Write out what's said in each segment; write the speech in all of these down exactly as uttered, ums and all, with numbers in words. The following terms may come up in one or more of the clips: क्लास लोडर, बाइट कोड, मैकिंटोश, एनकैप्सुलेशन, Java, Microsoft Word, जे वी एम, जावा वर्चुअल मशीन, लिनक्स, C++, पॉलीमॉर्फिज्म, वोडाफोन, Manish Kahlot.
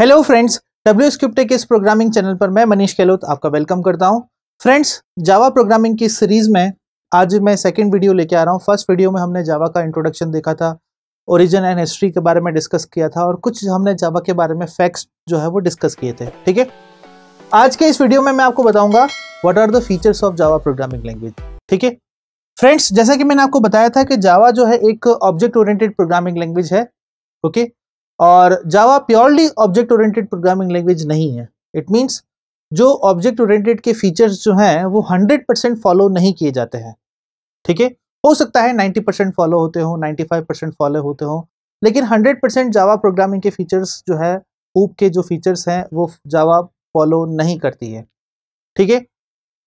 Hello friends, W script के इस programming channel पर मैं मनीष कहलोत आपका वेलकम करता हूं। फ्रेंड्स, जावा प्रोग्रामिंग की सीरीज़ में आज मैं सेकंड वीडियो लेके आ रहा हूं। फर्स्ट वीडियो में हमने जावा का इंट्रोडक्शन देखा था, ओरिजिन एंड हिस्ट्री के बारे में डिस्कस किया था और कुछ हमने जावा के बारे में फैक्ट्स जो है वो डिस्कस किए थे। ठीक है, आज के इस वीडियो में मैं आपको बताऊँगा what are the features of Java programming language. ठीक है फ्रेंड्स, जैसा कि मैंने आपको बताया था कि जावा जो है एक ऑब्जेक्ट ओरिएंटेड प्रोग्रामिंग लैंग्वेज है। Okay okay? और Java purely object oriented programming language नहीं है। इट मीन्स जो ऑब्जेक्ट ओरिएंटेड के फीचर्स जो हैं वो हंड्रेड परसेंट फॉलो नहीं किए जाते हैं। ठीक है, हो सकता है नाइंटी परसेंट फॉलो होते हो, नाइंटी फाइव परसेंट फॉलो होते हो, लेकिन हंड्रेड परसेंट जावा प्रोग्रामिंग के फीचर्स जो है, हूप के जो फीचर्स हैं वो जावा फॉलो नहीं करती है। ठीक है,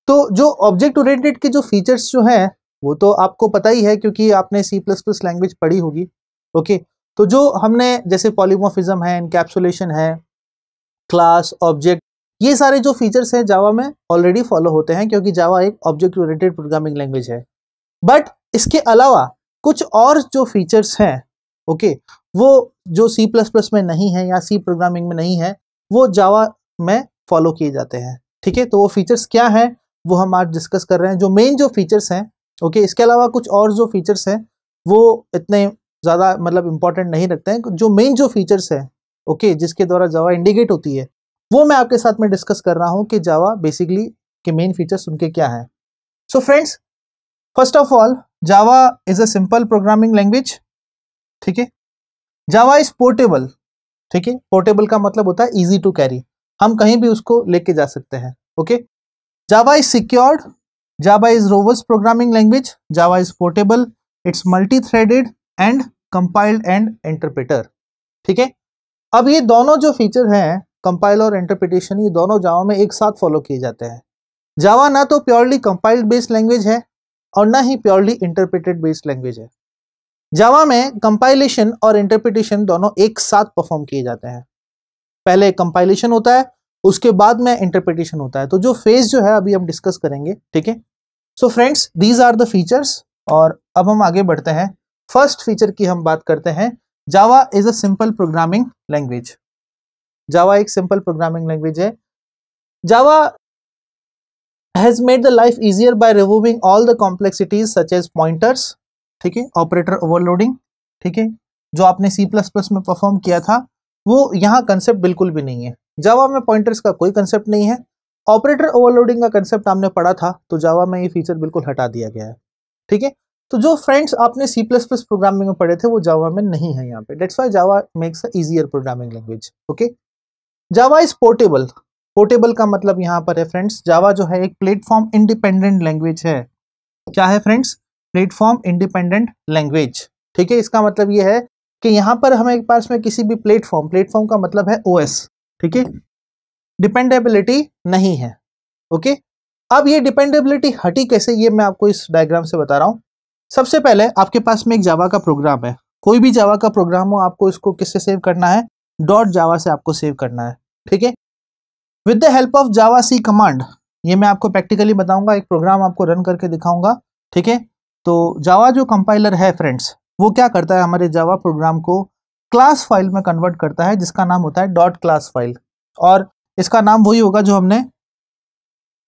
तो जो ऑब्जेक्ट ओरिएंटेड के जो फीचर्स जो हैं वो तो आपको पता ही है क्योंकि आपने सी प्लस प्लस लैंग्वेज पढ़ी होगी। ओके, तो जो हमने जैसे पॉलीमॉर्फिज्म है, एनकैप्सुलेशन है, क्लास, ऑब्जेक्ट, ये सारे जो फीचर्स हैं जावा में ऑलरेडी फॉलो होते हैं क्योंकि जावा एक ऑब्जेक्ट ओरिएंटेड प्रोग्रामिंग लैंग्वेज है। बट इसके अलावा कुछ और जो फीचर्स हैं ओके okay, वो जो सी प्लस प्लस में नहीं है या सी प्रोग्रामिंग में नहीं है वो जावा में फॉलो किए जाते हैं। ठीक है, तो वो फीचर्स क्या हैं वो हम आज डिस्कस कर रहे हैं, जो मेन जो फीचर्स हैं ओके okay, इसके अलावा कुछ और जो फीचर्स हैं वो इतने ज़्यादा मतलब इम्पॉर्टेंट नहीं रखते हैं। जो मेन जो फीचर्स हैं ओके okay, जिसके द्वारा जावा इंडिकेट होती है वो मैं आपके साथ में डिस्कस कर रहा हूँ कि जावा बेसिकली के मेन फीचर्स उनके क्या हैं। So friends, first of all Java is a simple programming language. ठीक है, जावा इज़ पोर्टेबल। ठीक है, पोर्टेबल का मतलब होता है ईजी टू कैरी, हम कहीं भी उसको लेके जा सकते हैं। Okay, Java is secured, Java is robust programming language, Java is portable, it's multi threaded and compiled and interpreter. ठीक है, अब ये दोनों जो फीचर हैं कंपाइल और इंटरप्रिटेशन, ये दोनों जावा में एक साथ फॉलो किए जाते हैं। जावा ना तो प्योरली कंपाइल्ड बेस्ड लैंग्वेज है और ना ही प्योरली इंटरप्रेटेड बेस्ड लैंग्वेज है। जावा में कंपाइलेशन और इंटरप्रिटेशन दोनों एक साथ परफॉर्म किए जाते हैं। पहले कंपाइलेशन होता है, उसके बाद में इंटरप्रिटेशन होता है, तो जो फेज जो है अभी हम डिस्कस करेंगे। ठीक है, so friends, these are the features. और अब हम आगे बढ़ते हैं, फर्स्ट फीचर की हम बात करते हैं। Java is a simple programming language, Java एक सिंपल प्रोग्रामिंग लैंग्वेज है। Java has made the life easier by removing all the complexities such as pointers. ठीक है, ऑपरेटर ओवरलोडिंग। ठीक है, जो आपने सी प्लस प्लस में परफॉर्म किया था वो यहाँ कंसेप्ट बिल्कुल भी नहीं है। जावा में पॉइंटर्स का कोई कंसेप्ट नहीं है, ऑपरेटर ओवरलोडिंग का कंसेप्ट आपने पढ़ा था तो जावा में ये फीचर बिल्कुल हटा दिया गया है। ठीक है, तो जो फ्रेंड्स आपने C++ प्रोग्रामिंग में पढ़े थे वो जावा में नहीं है यहाँ पे। That's why Java makes a easier programming language. Okay, Java is portable, portable का मतलब यहाँ पर है फ्रेंड्स, जावा जो है एक प्लेटफॉर्म इंडिपेंडेंट लैंग्वेज है। क्या है फ्रेंड्स? Platform independent language. ठीक है, इसका मतलब ये है कि यहाँ पर हमें पास में किसी भी प्लेटफॉर्म, प्लेटफॉर्म का मतलब है ओ एस। ठीक है, डिपेंडेबिलिटी नहीं है। Okay okay? अब ये डिपेंडेबिलिटी हटी कैसे, ये मैं आपको इस डायग्राम से बता रहा हूँ। सबसे पहले आपके पास में एक जावा का प्रोग्राम है, कोई भी जावा का प्रोग्राम हो, आपको इसको किससे सेव करना है? डॉट जावा से आपको सेव करना है। ठीक है, with the help of Java C command, ये मैं आपको प्रैक्टिकली बताऊंगा, एक प्रोग्राम आपको रन करके दिखाऊंगा। ठीक है, तो जावा जो कंपाइलर है फ्रेंड्स वो क्या करता है, हमारे जावा प्रोग्राम को क्लास फाइल में कन्वर्ट करता है जिसका नाम होता है डॉट क्लास फाइल, और इसका नाम वही होगा जो हमने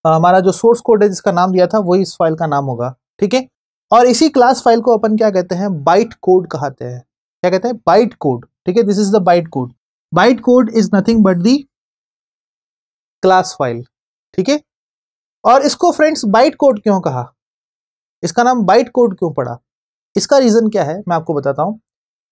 हमारा जो सोर्स कोड है जिसका नाम दिया था वही इस फाइल का नाम होगा। ठीक है, और इसी क्लास फाइल को अपन क्या कहते हैं? बाइट कोड कहते हैं। क्या कहते हैं? बाइट कोड। ठीक है, this is the बाइट कोड। बाइट कोड is nothing but the class file. ठीक है, और इसको फ्रेंड्स बाइट कोड क्यों कहा, इसका नाम बाइट कोड क्यों पड़ा, इसका रीजन क्या है मैं आपको बताता हूँ।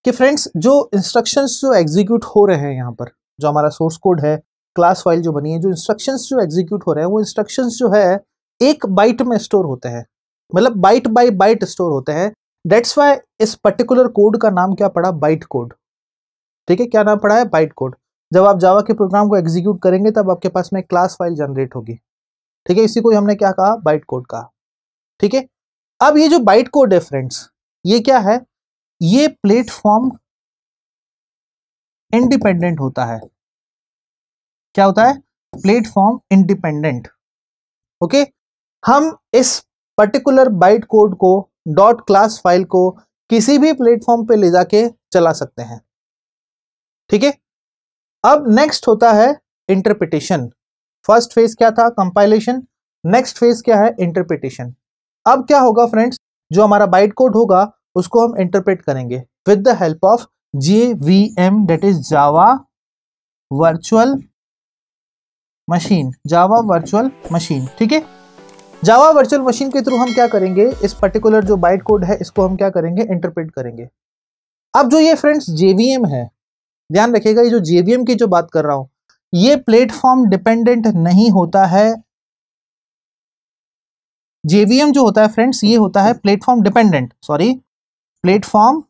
कि फ्रेंड्स जो इंस्ट्रक्शंस जो एग्जीक्यूट हो रहे हैं यहाँ पर, जो हमारा सोर्स कोड है, क्लास फाइल जो बनी है, जो इंस्ट्रक्शंस जो एग्जीक्यूट हो रहे हैं वो इंस्ट्रक्शंस जो है एक बाइट में स्टोर होते हैं, मतलब बाइट बाय बाइट स्टोर होते हैं। डेट्स वाई इस पर्टिकुलर कोड का नाम क्या पड़ा? बाइट कोड। ठीक है, क्या नाम पड़ा है? बाइट कोड। जब आप जावा के प्रोग्राम को एग्जीक्यूट करेंगे तब आपके पास में क्लास फाइल जनरेट होगी। ठीक है, इसी को हमने क्या कहा? बाइट कोड कहा। ठीक है, अब ये जो बाइट कोड है फ्रेंड्स ये क्या है? ये प्लेटफॉर्म इंडिपेंडेंट होता है। क्या होता है? Platform independent. ओके, हम इस पर्टिकुलर बाइट कोड को, डॉट क्लास फाइल को किसी भी प्लेटफॉर्म पे ले जाके चला सकते हैं। ठीक है, अब नेक्स्ट होता है इंटरप्रिटेशन। फर्स्ट फेज क्या था? कंपाइलेशन। नेक्स्ट फेज क्या है? इंटरप्रिटेशन। अब क्या होगा फ्रेंड्स, जो हमारा बाइट कोड होगा उसको हम इंटरप्रेट करेंगे with the help of जे वी एम, that is जावा वर्चुअल मशीन। जावा वर्चुअल मशीन, ठीक है। जावा वर्चुअल मशीन के थ्रू हम क्या करेंगे, इस पर्टिकुलर जो बाइट कोड है इसको हम क्या करेंगे, इंटरप्रेट करेंगे। अब जो ये फ्रेंड्स जे वी एम है, ध्यान रखिएगा, ये जो जे वी एम की जो बात कर रहा हूँ ये प्लेटफॉर्म डिपेंडेंट नहीं होता है। जे वी एम जो होता है फ्रेंड्स ये होता है platform dependent, sorry platform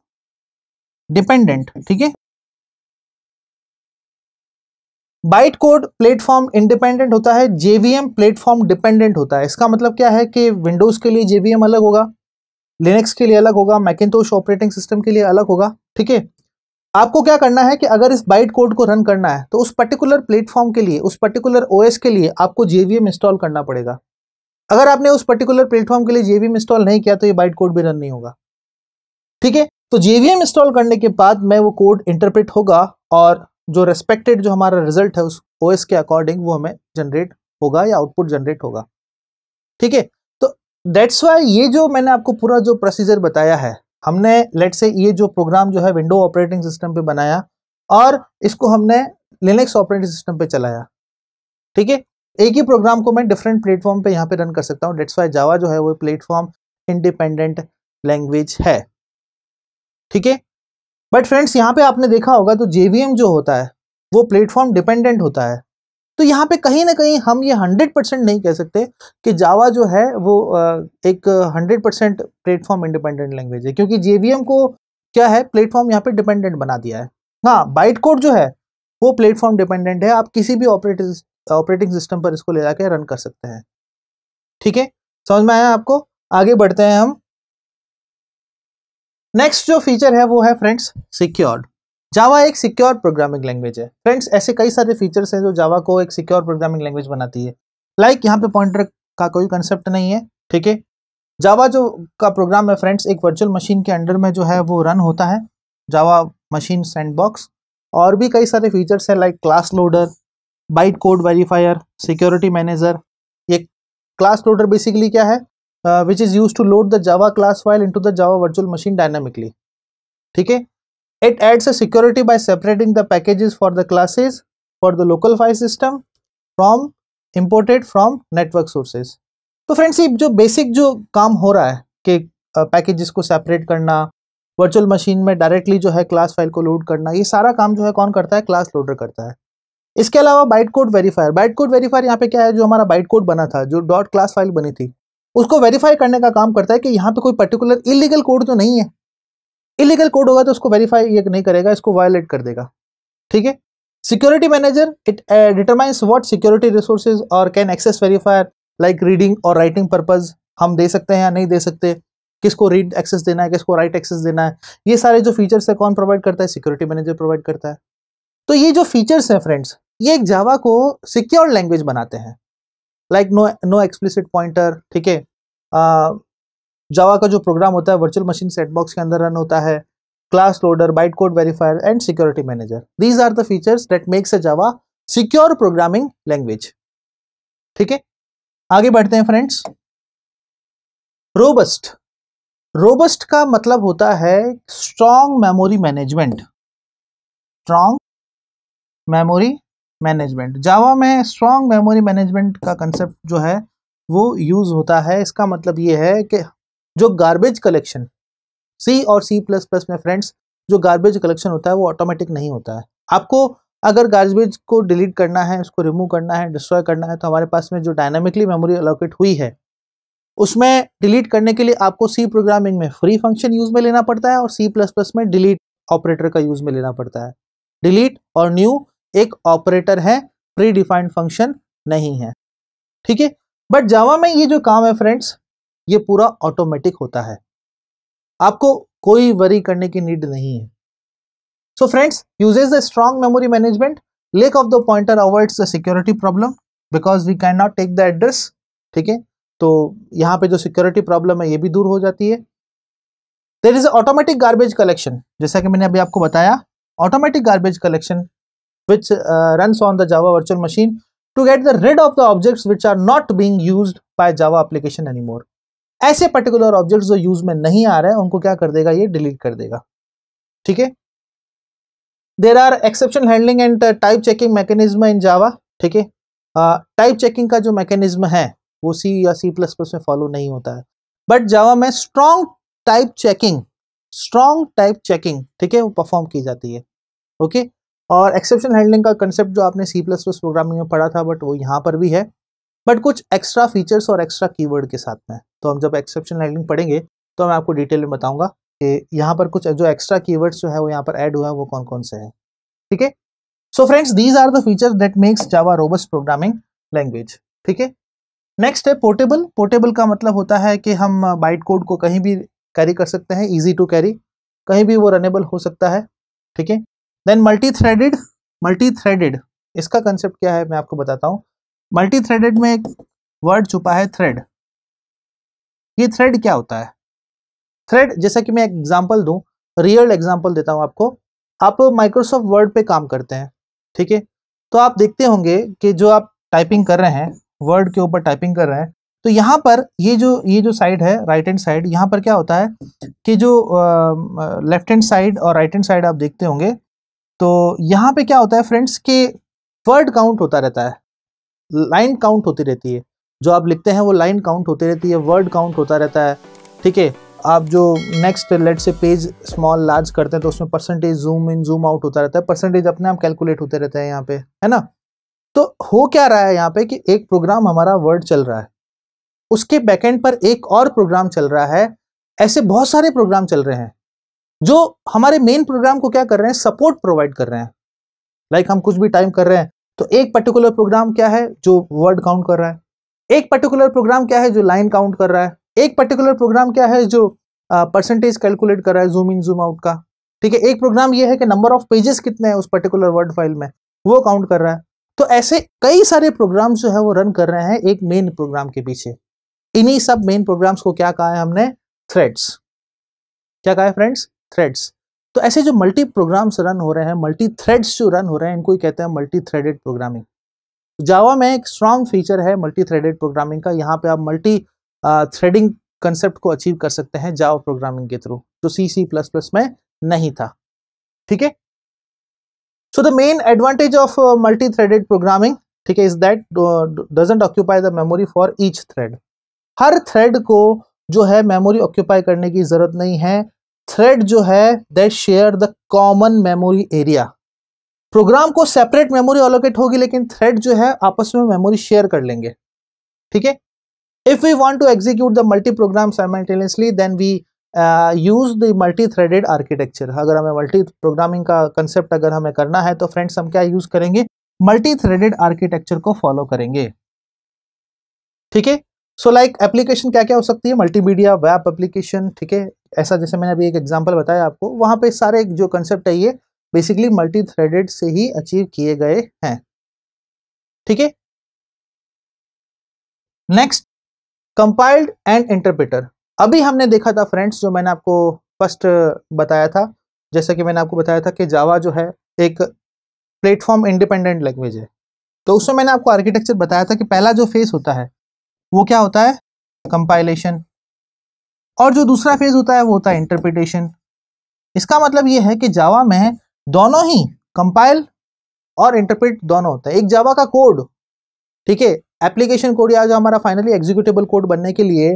dependent, ठीक है। बाइट कोड प्लेटफॉर्म इंडिपेंडेंट होता है, जे वी एम platform dependent होता है। इसका मतलब क्या है कि विंडोज के लिए जे वी एम अलग होगा, लिनक्स के लिए अलग होगा, मैकिंटोश ऑपरेटिंग सिस्टम के लिए अलग होगा, ठीक है। आपको क्या करना है कि अगर इस बाइट कोड को रन करना है तो उस पर्टिकुलर प्लेटफॉर्म के लिए, उस पर्टिकुलर ओ एस के लिए आपको जे वी एम इंस्टॉल करना पड़ेगा। अगर आपने उस पर्टिकुलर प्लेटफॉर्म के लिए जे वी एम इंस्टॉल नहीं किया तो ये बाइट कोड भी रन नहीं होगा, ठीक है। तो जे वी एम इंस्टॉल करने के बाद में वो कोड इंटरप्रेट होगा और जो रेस्पेक्टेड जो हमारा रिजल्ट है उस ओ एस के अकॉर्डिंग वो हमें जनरेट होगा या आउटपुट जनरेट होगा, ठीक है। तो दैट्स वाई ये जो मैंने आपको पूरा जो प्रोसीजर बताया है, हमने लेट से ये जो प्रोग्राम जो है विंडो ऑपरेटिंग सिस्टम पे बनाया और इसको हमने लिनक्स ऑपरेटिंग सिस्टम पे चलाया, ठीक है। एक ही प्रोग्राम को मैं डिफरेंट प्लेटफॉर्म पे यहाँ पे रन कर सकता हूँ। डेट्स वाई जावा जो है वो प्लेटफॉर्म इंडिपेंडेंट लैंग्वेज है, ठीक है। बट फ्रेंड्स यहाँ पे आपने देखा होगा तो जे वी एम जो होता है वो प्लेटफॉर्म डिपेंडेंट होता है। तो यहाँ पे कहीं ना कहीं हम ये हंड्रेड परसेंट नहीं कह सकते कि जावा जो है वो एक hundred percent platform independent language है, क्योंकि जे वी एम को क्या है, प्लेटफॉर्म यहाँ पे डिपेंडेंट बना दिया है। हाँ, बाइट कोड जो है वो प्लेटफॉर्म डिपेंडेंट है, आप किसी भी ऑपरेटिंग ऑपरेटिंग सिस्टम पर इसको ले जाके रन कर सकते हैं, ठीक है। समझ में आया आपको? आगे बढ़ते हैं हम। नेक्स्ट जो फीचर है वो है फ्रेंड्स सिक्योर्ड। जावा एक सिक्योर प्रोग्रामिंग लैंग्वेज है। फ्रेंड्स ऐसे कई सारे फीचर्स हैं जो जावा को एक सिक्योर प्रोग्रामिंग लैंग्वेज बनाती है। लाइक like, यहाँ पे पॉइंटर का कोई कंसेप्ट नहीं है, ठीक है। जावा जो का प्रोग्राम है फ्रेंड्स एक वर्चुअल मशीन के अंडर में जो है वो रन होता है, जावा मशीन सैंडबॉक्स। और भी कई सारे फीचर्स हैं like क्लास लोडर, बाइट कोड verifier, security manager. ये क्लास लोडर बेसिकली क्या है, which is use to load the Java class file into the जावा वर्चुअल मशीन dynamically, ठीक है। It adds a security by separating the packages for the classes for the local file system from imported from network sources. तो friends ये जो basic जो काम हो रहा है कि पैकेजेस uh, को सेपरेट करना, वर्चुअल मशीन में डायरेक्टली जो है क्लास फाइल को लोड करना, ये सारा काम जो है कौन करता है, क्लास लोडर करता है। इसके अलावा बाइट कोड verifier, बाइट कोड verifier यहाँ पे क्या है, जो हमारा बाइट कोड बना था, जो डॉट क्लास फाइल बनी थी, उसको वेरीफाई करने का काम करता है कि यहाँ पे कोई पर्टिकुलर इलीगल कोड तो नहीं है। इलीगल कोड होगा तो उसको वेरीफाई ये नहीं करेगा, इसको वायलेट कर देगा, ठीक है। Security manager, it determines what security resources और can access verifier like reading और राइटिंग पर्पज, हम दे सकते हैं या नहीं दे सकते, किसको रीड एक्सेस देना है, किसको राइट एक्सेस देना है। ये सारे जो फीचर्स है कौन प्रोवाइड करता है, सिक्योरिटी मैनेजर प्रोवाइड करता है। तो ये जो फीचर्स हैं फ्रेंड्स ये एक जावा को सिक्योर लैंग्वेज बनाते हैं। Like no no explicit pointer, ठीक है। जावा का जो प्रोग्राम होता है वर्चुअल मशीन सेटबॉक्स के अंदर रन होता है, क्लास लोडर, बाइट कोड verifier and security manager. These are the features that makes a Java secure programming language, ठीक है। आगे बढ़ते हैं फ्रेंड्स। रोबस्ट, रोबस्ट का मतलब होता है strong memory management. Strong memory management, Java में स्ट्रॉन्ग मेमोरी मैनेजमेंट का कंसेप्ट जो है वो यूज़ होता है। इसका मतलब ये है कि जो गार्बेज कलेक्शन, सी और सी प्लस प्लस में फ्रेंड्स जो गार्बेज कलेक्शन होता है वो ऑटोमेटिक नहीं होता है। आपको अगर गार्बेज को डिलीट करना है, उसको रिमूव करना है, डिस्ट्रॉय करना है, तो हमारे पास में जो डायनामिकली मेमोरी अलोकेट हुई है उसमें डिलीट करने के लिए आपको सी प्रोग्रामिंग में फ्री फंक्शन यूज़ में लेना पड़ता है और सी प्लस प्लस में डिलीट ऑपरेटर का यूज़ में लेना पड़ता है। डिलीट और न्यू एक ऑपरेटर है, प्री डिफाइंड फंक्शन नहीं है, ठीक है। बट जावा में ये जो काम है फ्रेंड्स ये पूरा ऑटोमेटिक होता है, आपको कोई वरी करने की नीड नहीं है। So friends uses the strong memory management. Lack of the pointer avoids the security problem because we can not take the address, ठीक है। तो यहाँ पे जो सिक्योरिटी प्रॉब्लम है ये भी दूर हो जाती है। There is automatic garbage collection, जैसा कि मैंने अभी आपको बताया। Automatic garbage collection which uh, runs on the Java virtual machine to get the rid of the objects which are not being used by Java application anymore. ऐसे particular objects जो use में नहीं आ रहे हैं उनको क्या कर देगा, ये delete कर देगा. ठीक है. There are exception handling and type checking mechanism in Java. ठीक है. uh, type checking का जो mechanism है वो C या C++ में follow नहीं होता है, but Java में strong type checking strong type checking ठीक है वो perform की जाती है. Okay okay? और एक्सेप्शन हैंडलिंग का कंसेप्ट जो आपने C++ प्रोग्रामिंग में पढ़ा था बट वो यहाँ पर भी है, बट कुछ एक्स्ट्रा फीचर्स और एक्स्ट्रा कीवर्ड के साथ में. तो हम जब एक्सेप्शन हैंडलिंग पढ़ेंगे तो मैं आपको डिटेल में बताऊंगा कि यहाँ पर कुछ जो एक्स्ट्रा कीवर्ड्स जो है वो यहाँ पर ऐड हुआ है वो कौन कौन से हैं. ठीक है. So friends, these are the features that makes Java robust programming language. ठीक है. नेक्स्ट है पोर्टेबल. पोर्टेबल का मतलब होता है कि हम बाइट कोड को कहीं भी कैरी कर सकते हैं, ईजी टू कैरी, कहीं भी वो रनेबल हो सकता है. ठीक है. Then multi threaded. Multi threaded इसका कंसेप्ट क्या है मैं आपको बताता हूँ. मल्टी थ्रेडेड में एक वर्ड छुपा है, थ्रेड. ये थ्रेड क्या होता है? थ्रेड, जैसा कि मैं एग्जांपल दूँ, रियल एग्जांपल देता हूँ आपको. आप माइक्रोसॉफ्ट वर्ड पे काम करते हैं. ठीक है. तो आप देखते होंगे कि जो आप टाइपिंग कर रहे हैं, वर्ड के ऊपर टाइपिंग कर रहे हैं, तो यहाँ पर ये जो ये जो साइड है, राइट हैंड साइड, यहाँ पर क्या होता है कि जो लेफ्ट हैंड साइड और राइट हैंड साइड आप देखते होंगे, तो यहाँ पे क्या होता है फ्रेंड्स कि वर्ड काउंट होता रहता है, लाइन काउंट होती रहती है. जो आप लिखते हैं वो लाइन काउंट होती रहती है, वर्ड काउंट होता रहता है. ठीक है. आप जो नेक्स्ट लेट से पेज स्मॉल लार्ज करते हैं तो उसमें percentage zoom in zoom out होता रहता है, परसेंटेज अपने आप कैलकुलेट होते रहते हैं यहाँ पे, है ना. तो हो क्या रहा है यहाँ पे कि एक प्रोग्राम हमारा वर्ड चल रहा है, उसके बैकेंड पर एक और प्रोग्राम चल रहा है, ऐसे बहुत सारे प्रोग्राम चल रहे हैं जो हमारे मेन प्रोग्राम को क्या कर रहे हैं, सपोर्ट प्रोवाइड कर रहे हैं. लाइक like हम कुछ भी टाइम कर रहे हैं तो एक पर्टिकुलर प्रोग्राम क्या है जो वर्ड काउंट कर रहा है, एक पर्टिकुलर प्रोग्राम क्या है जो लाइन काउंट कर रहा है, एक पर्टिकुलर प्रोग्राम क्या है जो परसेंटेज कैलकुलेट कर रहा है, जूम इन जूम आउट का. ठीक है. एक प्रोग्राम ये है कि नंबर ऑफ पेजेस कितने हैं उस पर्टिकुलर वर्ड फाइल में, वो काउंट कर रहा है. तो ऐसे कई सारे प्रोग्राम जो है वो रन कर रहे हैं एक मेन प्रोग्राम के पीछे. इन्हीं सब मेन प्रोग्राम्स को क्या कहा है हमने, थ्रेड्स. क्या कहा है फ्रेंड्स, थ्रेड्स. तो ऐसे जो मल्टी प्रोग्राम्स रन हो रहे हैं, मल्टी थ्रेड्स जो रन हो रहे हैं, इनको ही कहते हैं मल्टी थ्रेडेड प्रोग्रामिंग. जावा में एक स्ट्रॉन्ग फीचर है मल्टी थ्रेडेड प्रोग्रामिंग का, यहाँ पे आप मल्टी थ्रेडिंग कंसेप्ट को अचीव कर सकते हैं जावा प्रोग्रामिंग के थ्रू, जो सी सी प्लस प्लस में नहीं था. ठीक है. So the main advantage of multi threaded programming, ठीक है, is that doesn't occupy the memory for each thread. हर थ्रेड को जो है मेमोरी ऑक्यूपाई करने की जरूरत नहीं है. थ्रेड जो है they share the common memory area. Program को सेपरेट मेमोरी एलोकेट होगी लेकिन थ्रेड जो है आपस में मेमोरी शेयर कर लेंगे. ठीक है. If we want to execute the multi program simultaneously then we use the multi threaded architecture. अगर हमें मल्टी प्रोग्रामिंग का कंसेप्ट अगर हमें करना है तो फ्रेंड्स हम क्या यूज करेंगे, मल्टी थ्रेडेड आर्किटेक्चर को फॉलो करेंगे. ठीक है. सो लाइक एप्लीकेशन क्या क्या हो सकती है, मल्टीमीडिया, वेब एप्लीकेशन. ठीक है. ऐसा जैसे मैंने अभी एक एग्जांपल बताया आपको, वहाँ पे सारे जो कंसेप्ट है ये बेसिकली मल्टी थ्रेडेड से ही अचीव किए गए हैं. ठीक है. Next, compiled and interpreter. अभी हमने देखा था फ्रेंड्स, जो मैंने आपको फर्स्ट बताया था, जैसा कि मैंने आपको बताया था कि जावा जो है एक प्लेटफॉर्म इंडिपेंडेंट लैंग्वेज है, तो उसमें मैंने आपको आर्किटेक्चर बताया था कि पहला जो फेस होता है वो क्या होता है, कंपाइलेशन, और जो दूसरा फेज होता है वो होता है इंटरप्रिटेशन. इसका मतलब ये है कि जावा में दोनों ही कंपाइल और इंटरप्रिट दोनों होता है. एक जावा का कोड, ठीक है, एप्लीकेशन कोड या जो हमारा फाइनली एग्जीक्यूटेबल कोड बनने के लिए,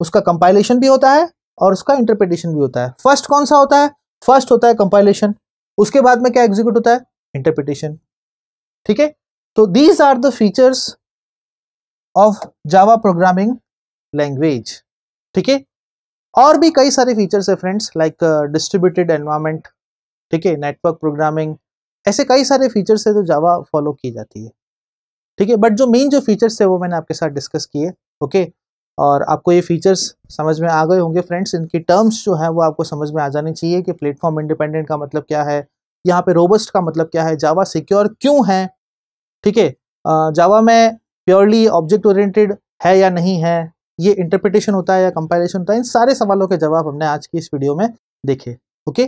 उसका कंपाइलेशन भी होता है और उसका इंटरप्रिटेशन भी होता है. फर्स्ट कौन सा होता है, फर्स्ट होता है कंपाइलेशन, उसके बाद में क्या एग्जीक्यूट होता है, इंटरप्रिटेशन. ठीक है. तो these are the features of Java programming language. ठीक है. और भी कई सारे फीचर्स है फ्रेंड्स, लाइक डिस्ट्रीब्यूटेड एनवायरनमेंट, ठीक है, नेटवर्क प्रोग्रामिंग, ऐसे कई सारे फीचर्स है जो जावा फॉलो की जाती है. ठीक है. बट जो मेन जो फीचर्स है वो मैंने आपके साथ डिस्कस किए. ओके. और आपको ये फीचर्स समझ में आ गए होंगे फ्रेंड्स, इनकी टर्म्स जो है वो आपको समझ में आ जानी चाहिए कि प्लेटफॉर्म इंडिपेंडेंट का मतलब क्या है, यहाँ पे रोबस्ट का मतलब क्या है, जावा सिक्योर क्यों है. ठीक है. जावा में प्योरली ऑब्जेक्ट ओरिएंटेड है या नहीं है, ये इंटरप्रिटेशन होता है या कंपाइलेशन होता है, इन सारे सवालों के जवाब हमने आज की इस वीडियो में देखे. Okay.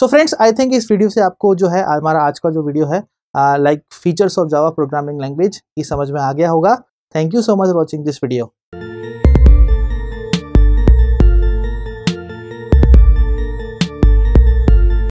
So friends, I think इस वीडियो से आपको जो है हमारा आज का जो वीडियो है like features of Java programming language ये समझ में आ गया होगा। Thank you so much for watching this video.